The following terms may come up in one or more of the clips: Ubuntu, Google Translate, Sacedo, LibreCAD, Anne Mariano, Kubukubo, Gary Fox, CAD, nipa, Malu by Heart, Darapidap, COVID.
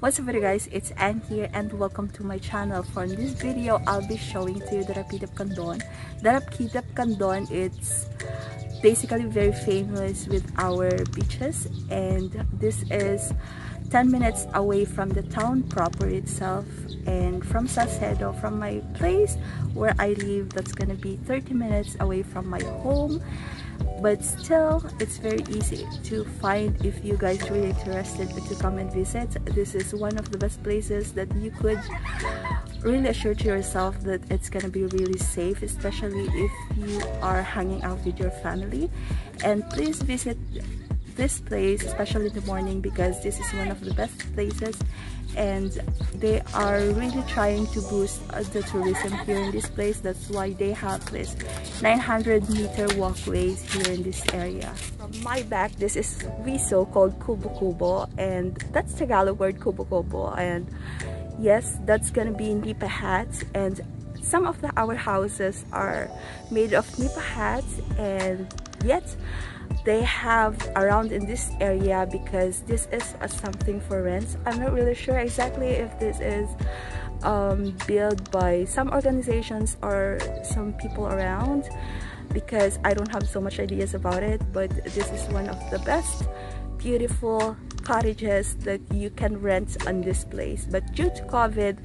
What's up guys, it's Anne here and welcome to my channel. For this video, I'll be showing to you Darapidap Candon. Darapidap Candon, it's basically very famous with our beaches, and this is 10 minutes away from the town proper itself, and from Sacedo, from my place where I live, that's gonna be 30 minutes away from my home. But still, it's very easy to find if you guys are really interested to come and visit. This is one of the best places that you could really assure to yourself that it's gonna be really safe, especially if you are hanging out with your family. And please visit this place, especially in the morning, because this is one of the best places and they are really trying to boost the tourism here in this place. That's why they have this 900-meter walkways here in this area. From my back, this is miso called Kubukubo, and that's Tagalog word Kubukubo, and yes, that's gonna be nipa hats, and some of our houses are made of nipa hats, and yet they have around in this area because this is something for rent. I'm not really sure exactly if this is built by some organizations or some people around, because I don't have so much ideas about it, but this is one of the best beautiful cottages that you can rent on this place. But due to COVID,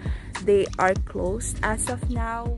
they are closed as of now.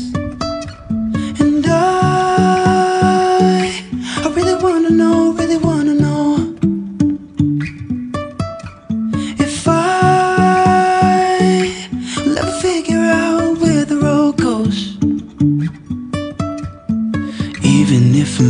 And I really wanna know if I'll ever figure out where the road goes. Even if I'm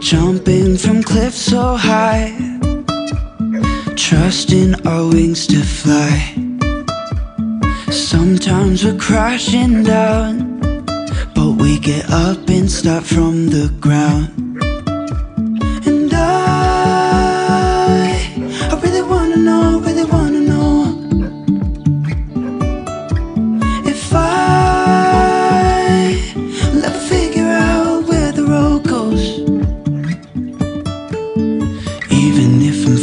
Jumping from cliffs so high, trusting our wings to fly. Sometimes we're crashing down, but we get up and start from the ground. And I really wanna know if I'll ever figure out where the road goes. Even if I'm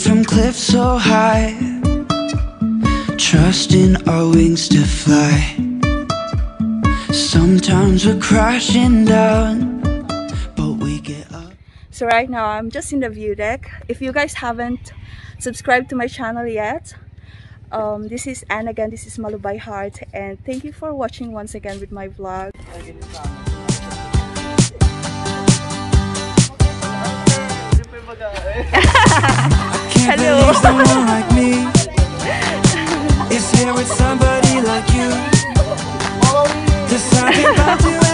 from cliffs so high, trusting our wings to fly. Sometimes we're crashing down, but we get up. So right now I'm just in the view deck. If you guys haven't subscribed to my channel yet, this is Anne again, this is Malu by Heart, and thank you for watching once again with my vlog. Hello. Someone like me is here with somebody like you. There's something about you.